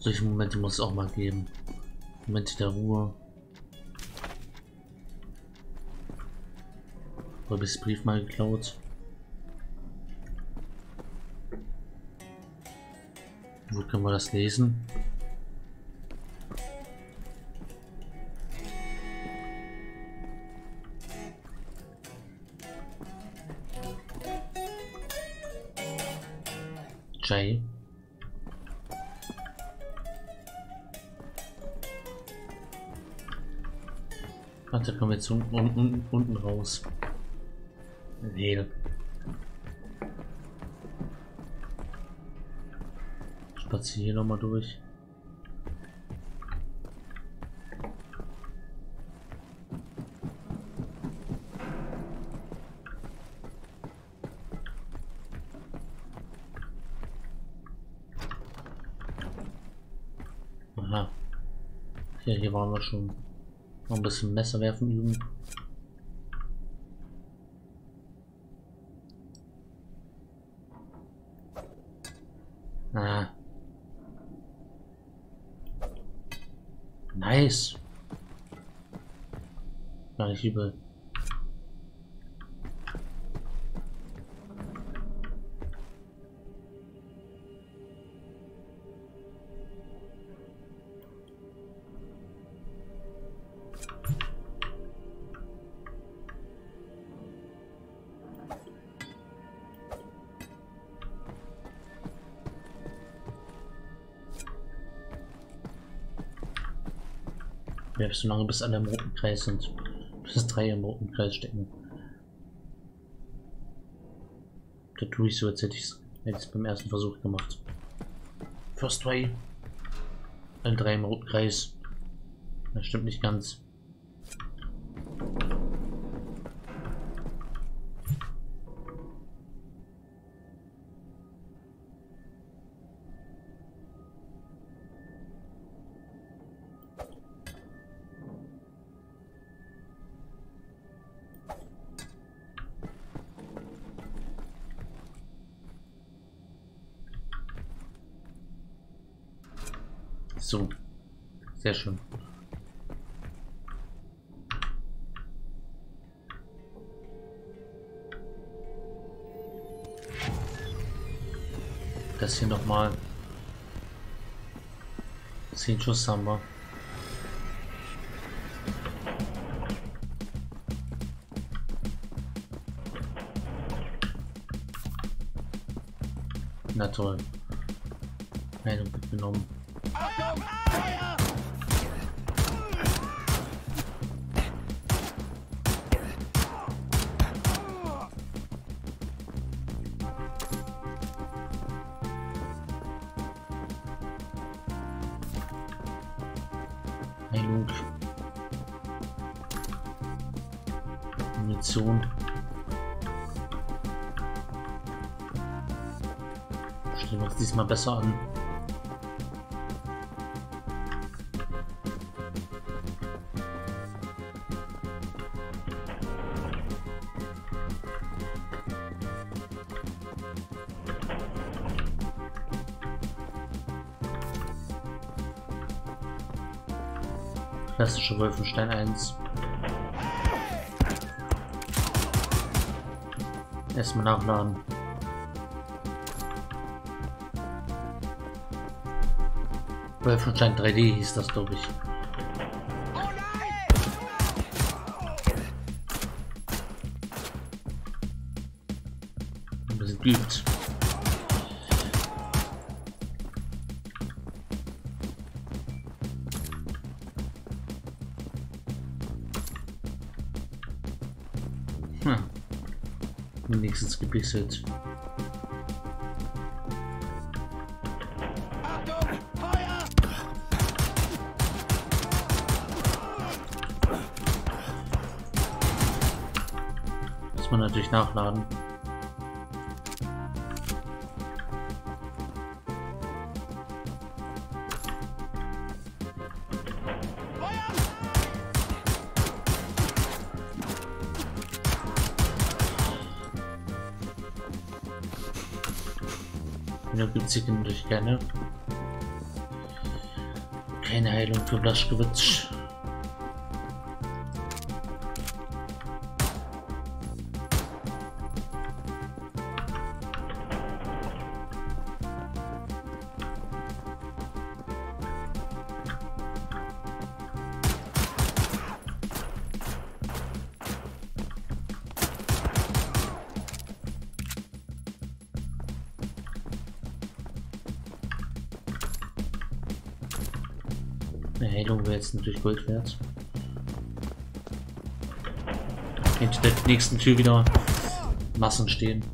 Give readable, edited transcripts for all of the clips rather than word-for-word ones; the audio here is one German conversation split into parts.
Solche Momente muss es auch mal geben. Momente der Ruhe. Oder bist du Brief mal geklaut? Wo können wir das lesen? Jay. Warte, kommen wir jetzt unten raus. Nee. Spazier hier nochmal durch. Aha. Ja, hier waren wir schon. Noch ein bisschen Messer werfen üben. Ah. Nice. Gar nicht übel. Solange bis alle im roten Kreis sind, bis 3 im roten Kreis stecken. Da tue ich so, als hätte ich es beim ersten Versuch gemacht. First try. Alle 3 im roten Kreis. Das stimmt nicht ganz. So, sehr schön. Das hier nochmal. 10 Schuss haben wir. Na toll. Eine mitgenommen. Heilung. Munition. Stellen wir uns diesmal besser an. Klassische Wolfenstein 1. Erstmal nachladen. Wolfenstein 3D hieß das, glaube ich. Ein bisschen geübt. Wenigstens gepixelt. Muss man natürlich nachladen. Gibt es hier natürlich gerne. keine Heilung für Blazkowicz. Heilung wäre jetzt natürlich Gold wert. Hinter der nächsten Tür wieder Massen stehen.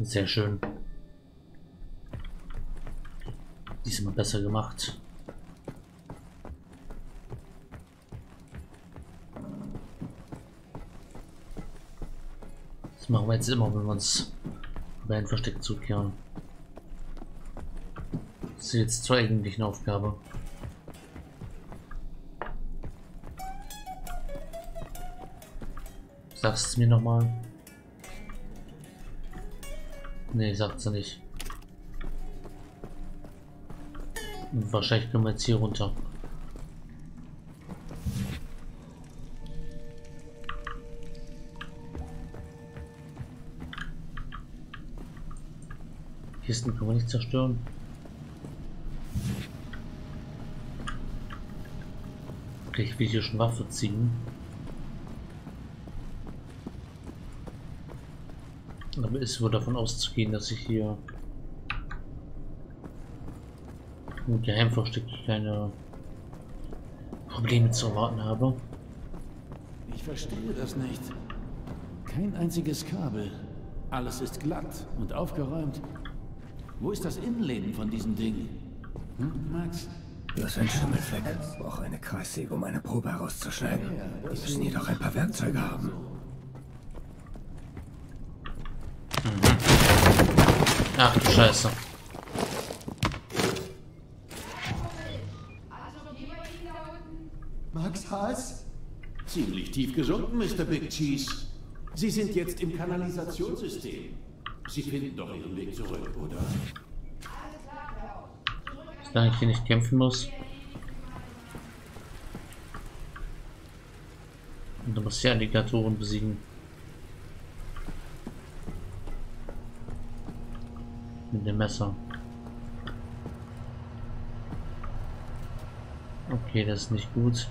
Sehr schön. Diesmal besser gemacht. Das machen wir jetzt immer, wenn wir uns bei einem Versteck zukehren. Das ist jetzt zur eigentlichen Aufgabe. Sagst du mir nochmal? Ne, sagt's nicht. Und wahrscheinlich können wir jetzt hier runter. Kisten können wir nicht zerstören. Ich will hier schon Waffe ziehen. Aber ist wohl davon auszugehen, dass ich hier im Geheimversteck keine Probleme zu erwarten habe. Ich verstehe das nicht. Kein einziges Kabel. Alles ist glatt und aufgeräumt. Wo ist das Innenleben von diesem Ding? Hm, Max? Das ist ein Schimmelfleck. Ich brauche eine Kreissäge, um eine Probe herauszuschneiden. Die müssen jedoch ein paar Werkzeuge haben. Ach du Scheiße. Max Haas? Ziemlich tief gesunken, Mr. Big Cheese. Sie sind jetzt im Kanalisationssystem. Sie finden doch Ihren Weg zurück, oder? Da ich hier nicht kämpfen muss. Und du musst ja Alligatoren besiegen. Mit dem Messer. Okay, das ist nicht gut.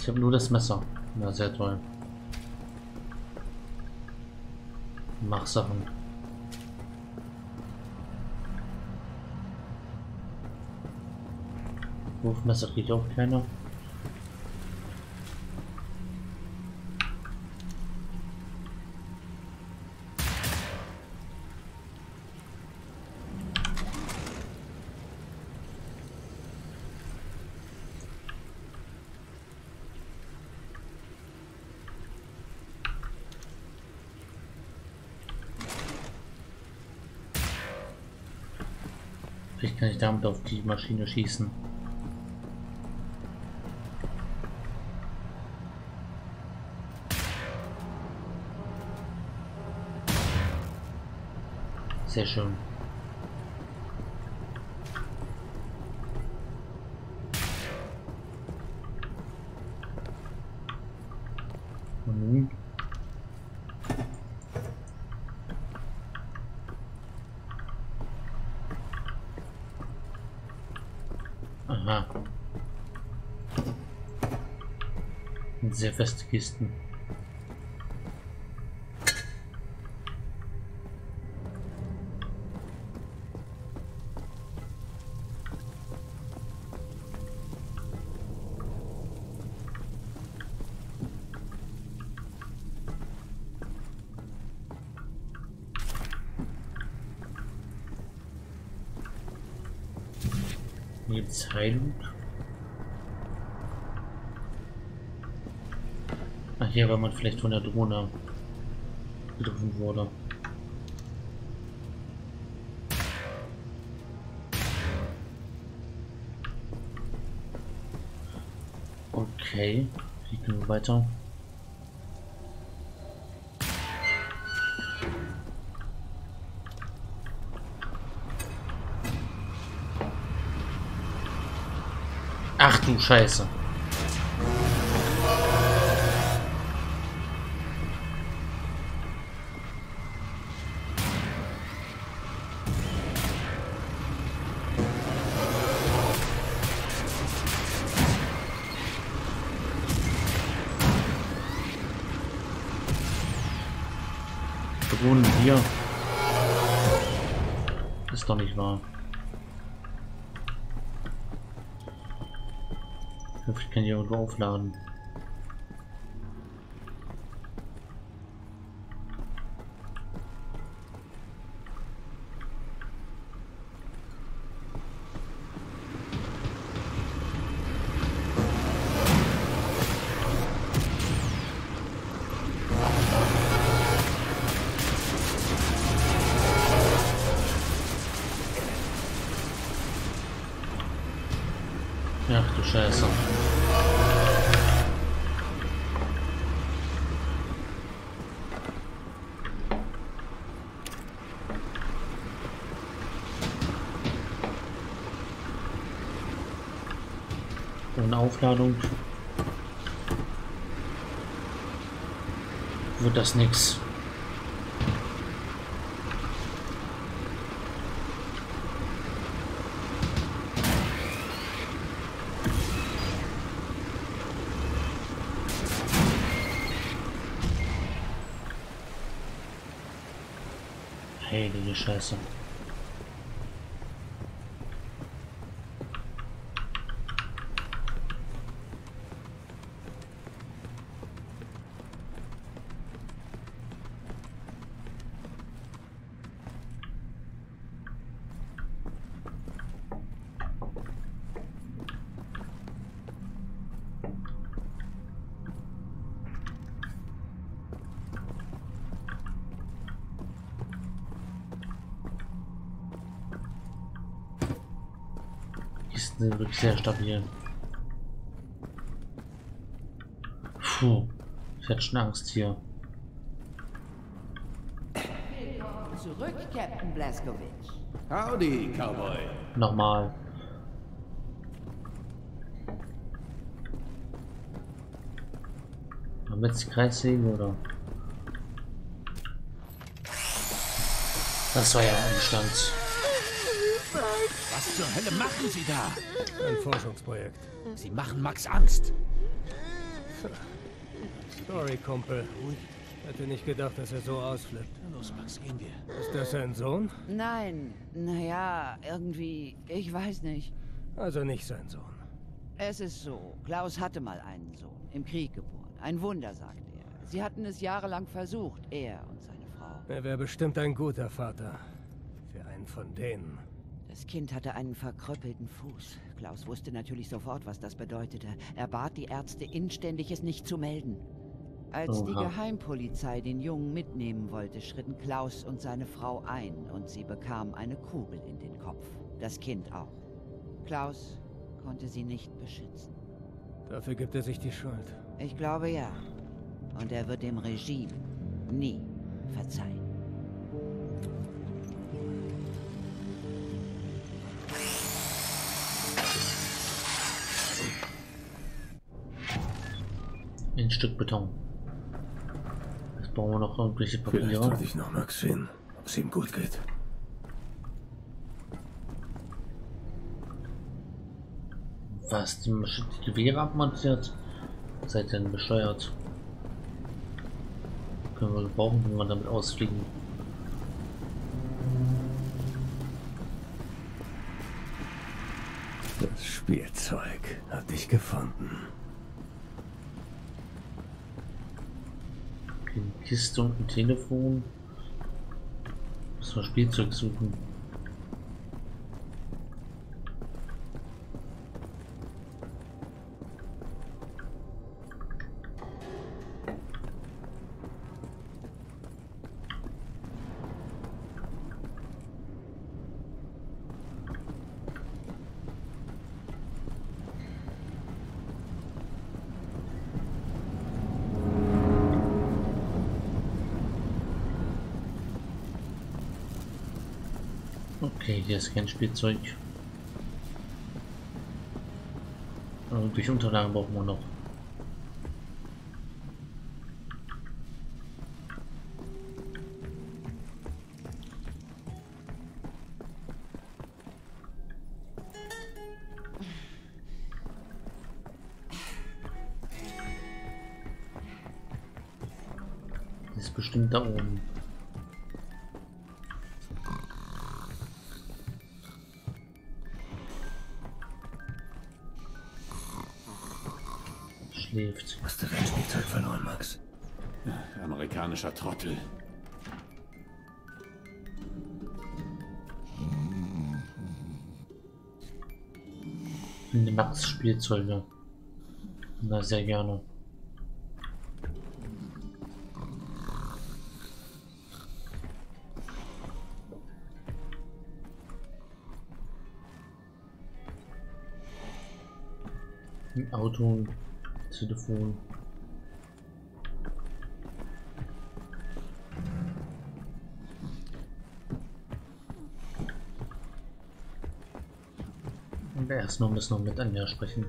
Ich habe nur das Messer. Na, sehr toll. Mach Sachen. Wurfmesser geht auch keiner. Vielleicht kann ich damit auf die Maschine schießen. Sehr schön. Sehr feste Kisten. Jetzt Heilung. Hier, weil man vielleicht von der Drohne getroffen wurde. Okay, wie gehen wir weiter? du Scheiße. Drohnen hier. Ist doch nicht wahr. Ich hoffe, ich kann hier irgendwo aufladen. Ach du Scheiße. Ohne Aufladung wird das nix. Heilige Scheiße. Sind wirklich sehr stabil. Puh, ich hätte schon Angst hier. Zurück, Captain Blazkowicz. Howdy, Cowboy. Nochmal. Damit sie Kreis sehen, oder? Das war ja Umstand. Was zur Hölle machen Sie da? Ein Forschungsprojekt. Sie machen Max Angst. Sorry, Kumpel. Hätte nicht gedacht, dass er so ausflippt. Los, Max, gehen wir. Ist das sein Sohn? Nein. Naja, irgendwie. Ich weiß nicht. Also nicht sein Sohn. Es ist so. Klaus hatte mal einen Sohn. Im Krieg geboren. Ein Wunder, sagt er. Sie hatten es jahrelang versucht. Er und seine Frau. Er wäre bestimmt ein guter Vater. Für einen von denen. Das Kind hatte einen verkrüppelten Fuß. Klaus wusste natürlich sofort, was das bedeutete. Er bat die Ärzte inständig, es nicht zu melden. Als die Geheimpolizei den Jungen mitnehmen wollte, schritten Klaus und seine Frau ein und sie bekamen eine Kugel in den Kopf. Das Kind auch. Klaus konnte sie nicht beschützen. Dafür gibt er sich die Schuld. Ich glaube ja. Und er wird dem Regime nie verzeihen. Ein Stück Beton. Jetzt brauchen wir noch irgendwelche Papiere. Vielleicht sollte ich noch Max sehen, ob es ihm gut geht. Was? Die Gewehre abmontiert? Seid ihr denn bescheuert? Können wir gebrauchen, wenn wir damit ausfliegen. Das Spielzeug hat dich gefunden. Kiste und ein Telefon. Muss man Spielzeug suchen. Okay, hier ist kein Spielzeug. Also durch Unterlagen brauchen wir noch. Ist bestimmt da oben. Schläft. Hast du dein Spielzeug verloren, Max? Ja, amerikanischer Trottel. Finde Max Spielzeuge. Na, sehr gerne. Auto, Telefon. Und erstmal müssen wir mit Anja sprechen.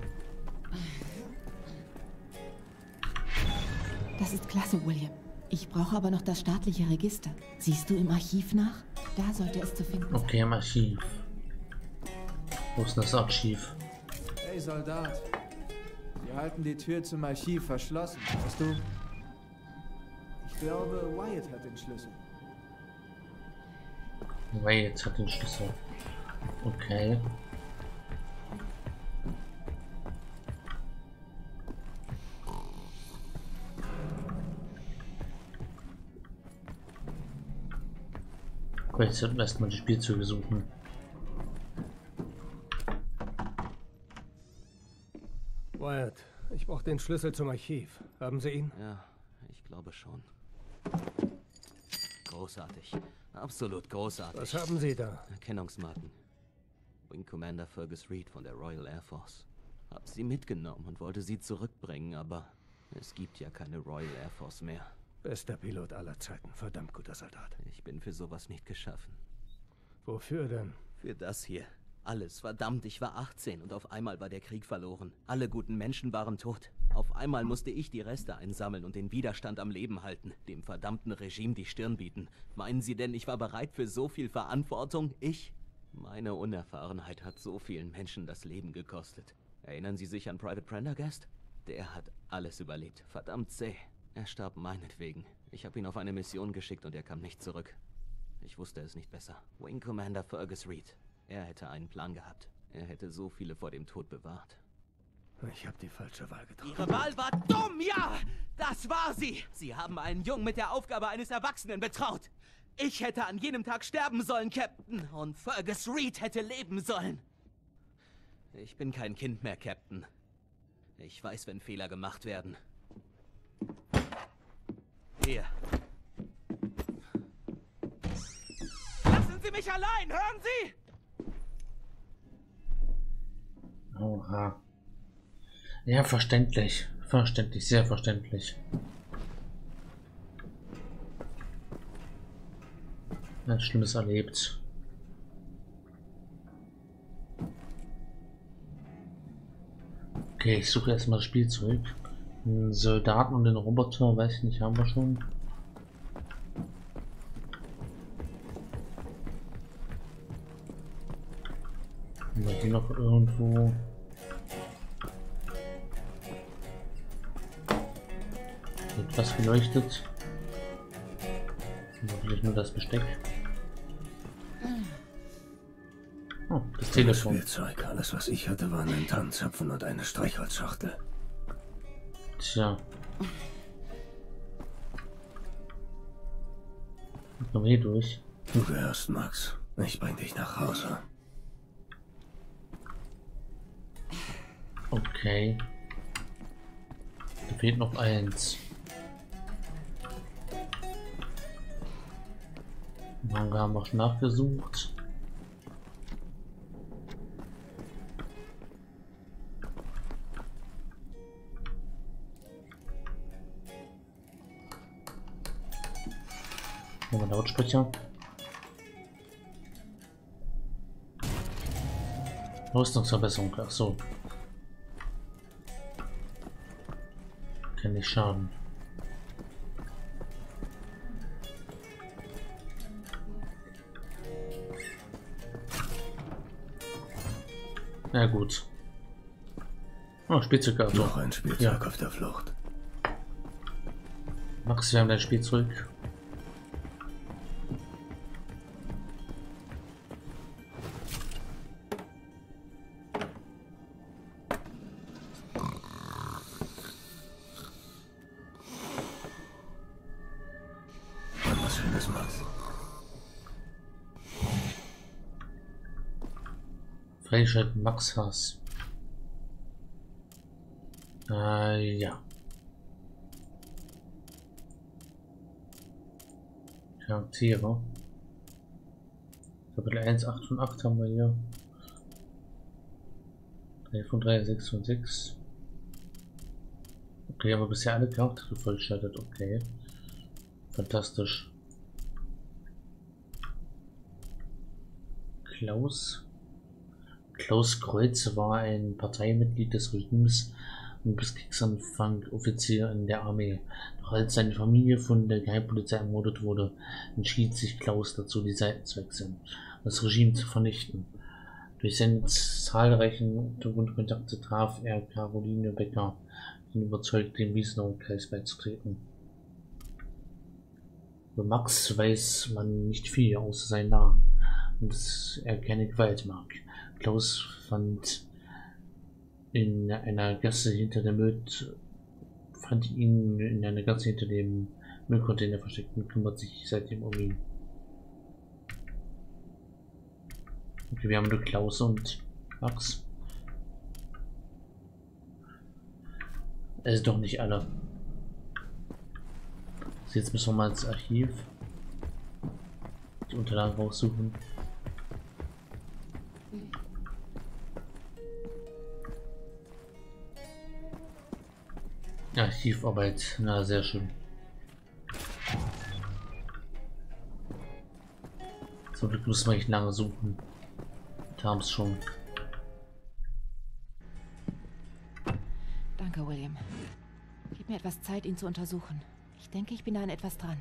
Das ist klasse, William. Ich brauche aber noch das staatliche Register. Siehst du im Archiv nach? Da sollte es zu finden sein. Okay, im Archiv. Wo ist das Archiv? Hey, Soldat. Wir halten die Tür zum Archiv verschlossen, weißt du? Ich glaube, Wyatt hat den Schlüssel. Wyatt hat den Schlüssel. Okay. Okay, jetzt sollten wir erstmal die Spielzeuge suchen. Ich brauche den Schlüssel zum Archiv. Haben Sie ihn? Ja, ich glaube schon. Großartig. Absolut großartig. Was haben Sie da? Erkennungsmarken. Wing Commander Fergus Reed von der Royal Air Force. Hab sie mitgenommen und wollte sie zurückbringen, aber es gibt ja keine Royal Air Force mehr. Bester Pilot aller Zeiten. Verdammt guter Soldat. Ich bin für sowas nicht geschaffen. Wofür denn? Für das hier. Alles, verdammt, ich war 18 und auf einmal war der Krieg verloren. Alle guten Menschen waren tot. Auf einmal musste ich die Reste einsammeln und den Widerstand am Leben halten, dem verdammten Regime die Stirn bieten. Meinen Sie denn, ich war bereit für so viel Verantwortung? Ich? Meine Unerfahrenheit hat so vielen Menschen das Leben gekostet. Erinnern Sie sich an Private Prendergast? Der hat alles überlebt. Verdammt zäh. Er starb meinetwegen. Ich habe ihn auf eine Mission geschickt und er kam nicht zurück. Ich wusste es nicht besser. Wing Commander Fergus Reed. Er hätte einen Plan gehabt. Er hätte so viele vor dem Tod bewahrt. Ich habe die falsche Wahl getroffen. Ihre Wahl war dumm, ja! Das war sie! Sie haben einen Jungen mit der Aufgabe eines Erwachsenen betraut. Ich hätte an jenem Tag sterben sollen, Captain. Und Fergus Reed hätte leben sollen. Ich bin kein Kind mehr, Captain. Ich weiß, wenn Fehler gemacht werden. Hier. Lassen Sie mich allein, hören Sie? Oha. Ja, verständlich. Verständlich, sehr verständlich. Ein Schlimmes erlebt. Okay, ich suche erstmal Spielzeug. Den Soldaten und den Roboter, weiß ich nicht, haben wir schon. Haben wir hier noch irgendwo... etwas beleuchtet. Vielleicht nur das Besteck. Oh, das Telefon. Spielzeug. Alles, was ich hatte, waren ein Tannenzapfen und eine Streichholzschachtel. Tja. Ich komme hier durch. Du gehörst, Max. Ich bring dich nach Hause. Okay. Da fehlt noch eins. Manga haben wir schon nachgesucht. Nochmal einen Lautsprecher. Rüstungsverbesserung, ach so. Kann nicht schaden. Na gut. Oh, Spielzeug. Noch ein Spielzeug, ja. Auf der Flucht. Max, wir haben dein Spielzeug. Max Hass. Ja. Charaktere. Kapitel 1, 8 von 8 haben wir hier. 3 von 3, 6 von 6. Okay, haben wir bisher alle Charaktere vollgeschaltet. Okay. Fantastisch. Klaus Kreuz war ein Parteimitglied des Regimes und bis Kriegsanfang Offizier in der Armee. Doch als seine Familie von der Geheimpolizei ermordet wurde, entschied sich Klaus dazu, die Seiten zu wechseln, das Regime zu vernichten. Durch seine zahlreichen Untergrundkontakte traf er Caroline Becker, die ihn überzeugte, dem Wiesenau-Kreis beizutreten. Über Max weiß man nicht viel, außer seinen Namen und dass er keine Gewalt mag. Klaus fand ihn in einer Gasse hinter dem Müllcontainer versteckt und kümmert sich seitdem um ihn. Okay, wir haben nur Klaus und Max. Also doch nicht alle. Also jetzt müssen wir mal ins Archiv die Unterlagen raussuchen. Archivarbeit, na sehr schön. Zum Glück muss man nicht lange suchen. Da haben es schon. Danke, William. Gib mir etwas Zeit, ihn zu untersuchen. Ich denke, ich bin da an etwas dran.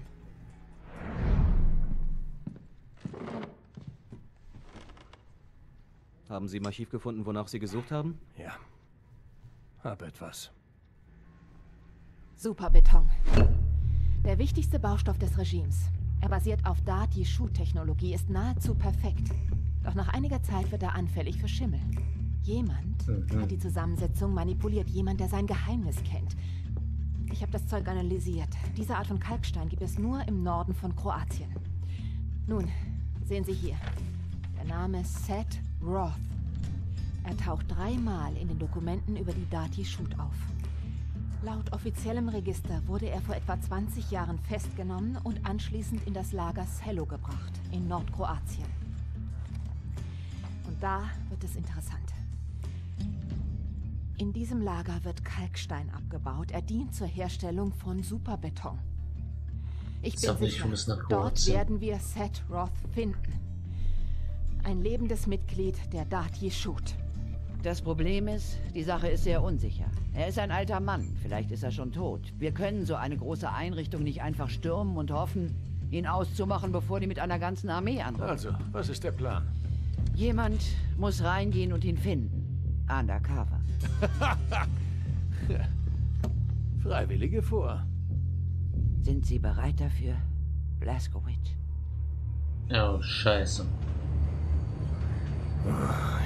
Haben Sie im Archiv gefunden, wonach Sie gesucht haben? Ja. Hab etwas. Superbeton. Der wichtigste Baustoff des Regimes. Er basiert auf Da'at Yichud-Technologie, ist nahezu perfekt. Doch nach einiger Zeit wird er anfällig für Schimmel. Jemand hat die Zusammensetzung manipuliert, jemand, der sein Geheimnis kennt. Ich habe das Zeug analysiert. Diese Art von Kalkstein gibt es nur im Norden von Kroatien. Nun, sehen Sie hier. Der Name Seth Roth. Er taucht dreimal in den Dokumenten über die Da'at Yichud auf. Laut offiziellem Register wurde er vor etwa 20 Jahren festgenommen und anschließend in das Lager Sello gebracht, in Nordkroatien. Und da wird es interessant. In diesem Lager wird Kalkstein abgebaut. Er dient zur Herstellung von Superbeton. Ich bin sicher, dort werden wir Seth Roth finden. Ein lebendes Mitglied der Da'at Yichud. Das Problem ist, die Sache ist sehr unsicher. Er ist ein alter Mann, vielleicht ist er schon tot. Wir können so eine große Einrichtung nicht einfach stürmen und hoffen, ihn auszumachen, bevor die mit einer ganzen Armee anrücken. Also, was ist der Plan? Jemand muss reingehen und ihn finden. Undercover. Freiwillige vor. Sind Sie bereit dafür, Blazkowicz? Oh, scheiße.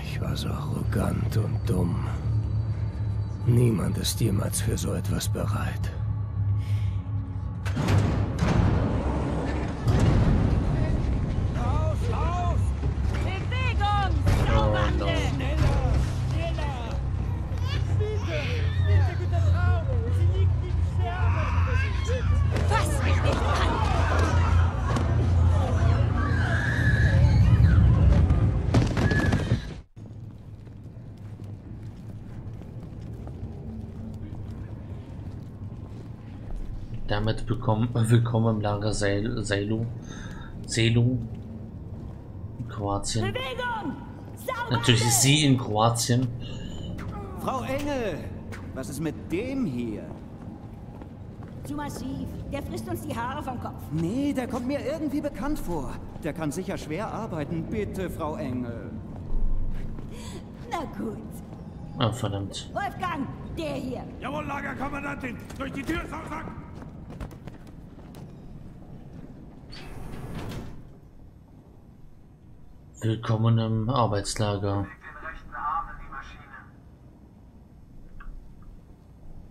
Ich war so arrogant und dumm. Niemand ist jemals für so etwas bereit. Raus, raus! Bewegung! Schnaubande! Schneller! Fass mich nicht an! Damit willkommen im Lager Sello in Kroatien. Bewegung! Natürlich ist sie in Kroatien. Frau Engel, was ist mit dem hier? zu massiv. Der frisst uns die Haare vom Kopf. Nee, der kommt mir irgendwie bekannt vor. Der kann sicher schwer arbeiten. Bitte, Frau Engel. Na gut. Ah, oh, verdammt. Wolfgang, der hier. Jawohl, Lagerkommandantin. Durch die Tür, Samstag. Willkommen im Arbeitslager.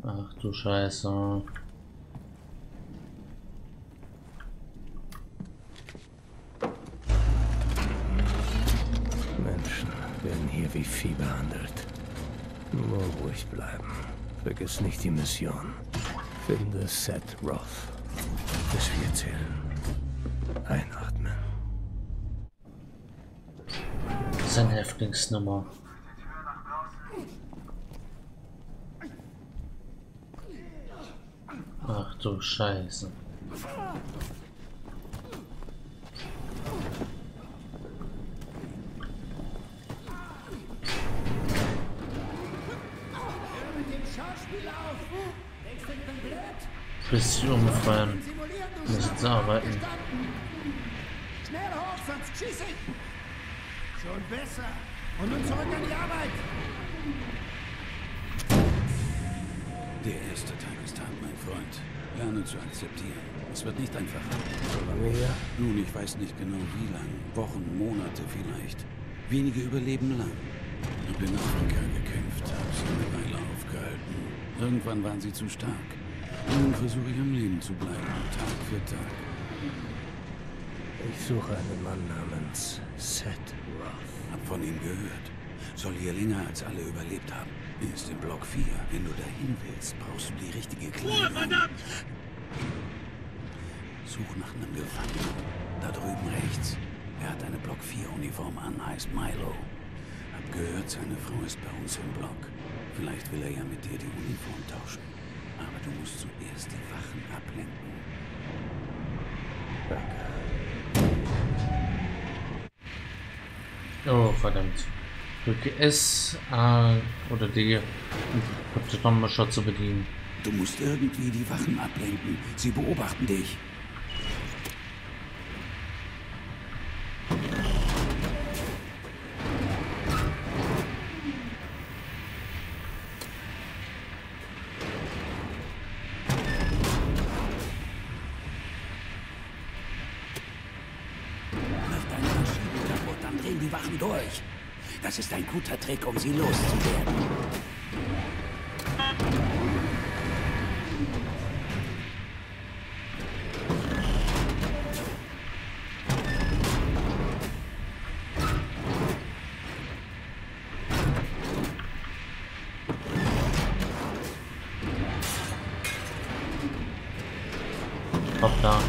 Ach du Scheiße. Menschen werden hier wie Vieh behandelt. Nur ruhig bleiben. Vergiss nicht die Mission. Finde Seth Roth. Bis 4 zählen. Einatmen. Sein Häftlingsnummer. Ach du Scheiße. Bisschen umfallen. Muss jetzt arbeiten. Schnell hoch, sonst schieße ich. Schon besser. Und nun zurück an die Arbeit. Der erste Tag ist hart, mein Freund. Lerne zu akzeptieren. Es wird nicht einfach. So lange her? Nun, ich weiß nicht genau wie lange. Wochen, Monate vielleicht. Wenige überleben lang. Ich bin nach Afrika gekämpft, habe sie eine Weile aufgehalten. Irgendwann waren sie zu stark. Nun versuche ich am Leben zu bleiben, Tag für Tag. Ich suche einen Mann namens Seth Roth. Hab von ihm gehört. Soll hier länger als alle überlebt haben. Er ist in Block 4. Wenn du dahin willst, brauchst du die richtige Kleidung. Verdammt! Such nach einem Gefangenen. Da drüben rechts. Er hat eine Block 4 Uniform an, heißt Milo. Hab gehört, seine Frau ist bei uns im Block. Vielleicht will er ja mit dir die Uniform tauschen. Aber du musst zuerst die Wachen ablenken. Danke. Oh, verdammt. Drücke S, A oder D, um die Bombenschau zu bedienen. Du musst irgendwie die Wachen ablenken. Sie beobachten dich. Nach deiner Maschine kaputt, dann drehen die Wachen durch. Das ist ein guter Trick, um sie loszuwerden. Hoppla.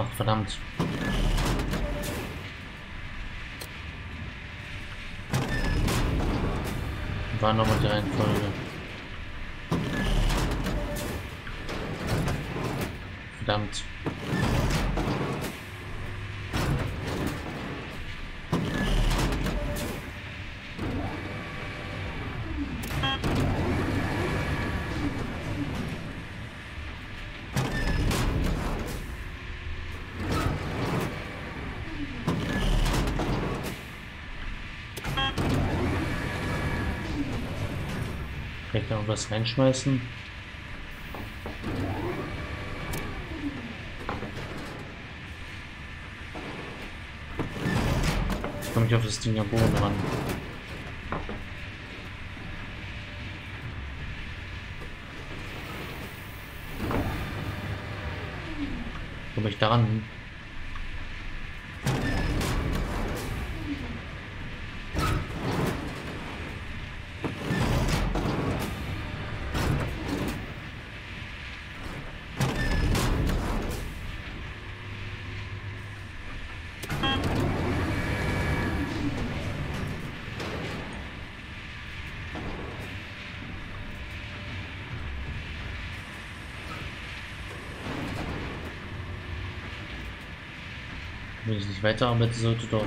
Ach, verdammt. War nochmal die Reihenfolge. Verdammt. Vielleicht noch was reinschmeißen. Jetzt komme ich auf das Ding am Boden ran. Komme ich daran hin? Wenn ich nicht weiterarbeite, sollte doch.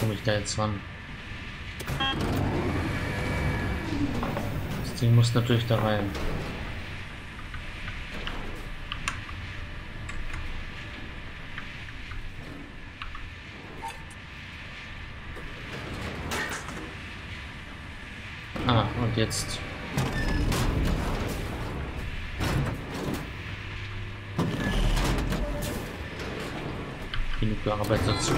Komme ich da jetzt ran? Das Ding muss natürlich da rein. Jetzt. Genug Arbeit dazu.